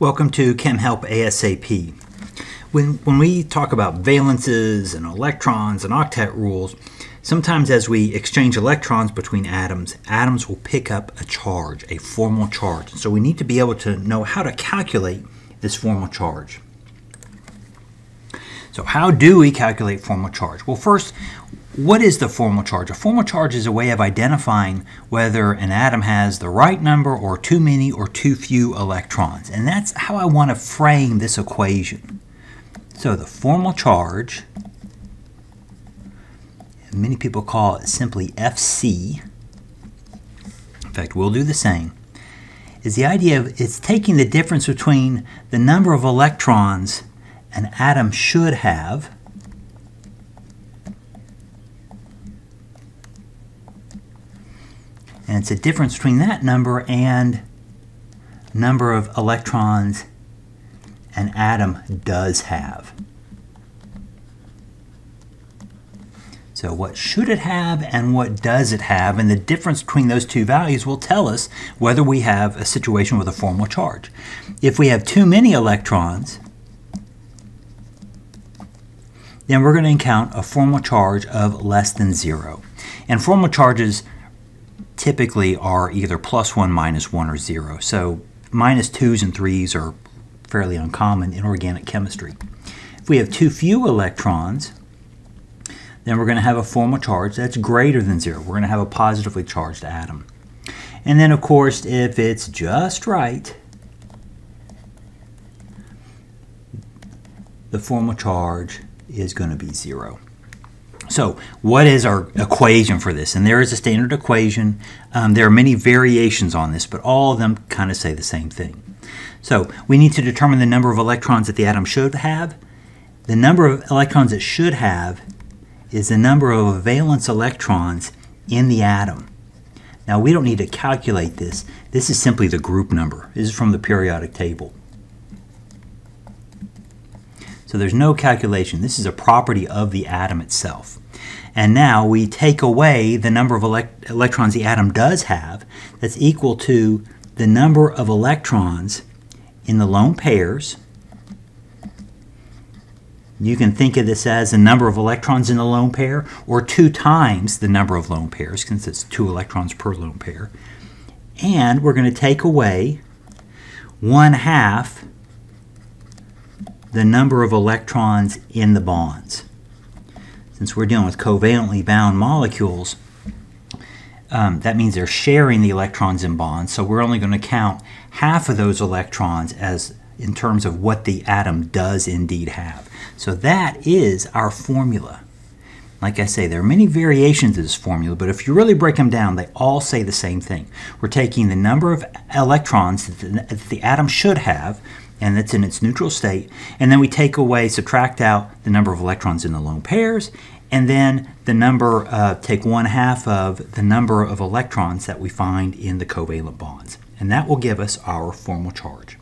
Welcome to Chem Help ASAP. When we talk about valences and electrons and octet rules, sometimes as we exchange electrons between atoms, atoms will pick up a charge, a formal charge. So we need to be able to know how to calculate this formal charge. So how do we calculate formal charge? Well, first, what is the formal charge? A formal charge is a way of identifying whether an atom has the right number or too many or too few electrons. And that's how I want to frame this equation. So the formal charge, many people call it simply FC, in fact we'll do the same, is the idea of it's taking the difference between the number of electrons an atom should have and it's a difference between that number and number of electrons an atom does have. So what should it have and what does it have, and the difference between those two values will tell us whether we have a situation with a formal charge. If we have too many electrons, then we're going to encounter a formal charge of less than 0. And formal charges typically are either +1, -1, or 0. So -2s and 3s are fairly uncommon in organic chemistry. If we have too few electrons, then we're going to have a formal charge that's greater than 0. We're going to have a positively charged atom. And then, of course, if it's just right, the formal charge is going to be 0. So what is our equation for this? And there is a standard equation. There are many variations on this, but all of them kind of say the same thing. So we need to determine the number of electrons that the atom should have. The number of electrons it should have is the number of valence electrons in the atom. Now we don't need to calculate this. This is simply the group number. This is from the periodic table. So there's no calculation. This is a property of the atom itself. And now we take away the number of electrons the atom does have. That's equal to the number of electrons in the lone pairs. You can think of this as the number of electrons in the lone pair, or 2 times the number of lone pairs, since it's 2 electrons per lone pair. And we're going to take away 1/2 the number of electrons in the bonds. Since we're dealing with covalently bound molecules, that means they're sharing the electrons in bonds, so we're only going to count 1/2 of those electrons as in terms of what the atom does indeed have. So that is our formula. Like I say, there are many variations of this formula, but if you really break them down, they all say the same thing. We're taking the number of electrons that the atom should have, and that's in its neutral state, and then we take away, subtract out the number of electrons in the lone pairs, and then the number, take 1/2 of the number of electrons that we find in the covalent bonds. And that will give us our formal charge.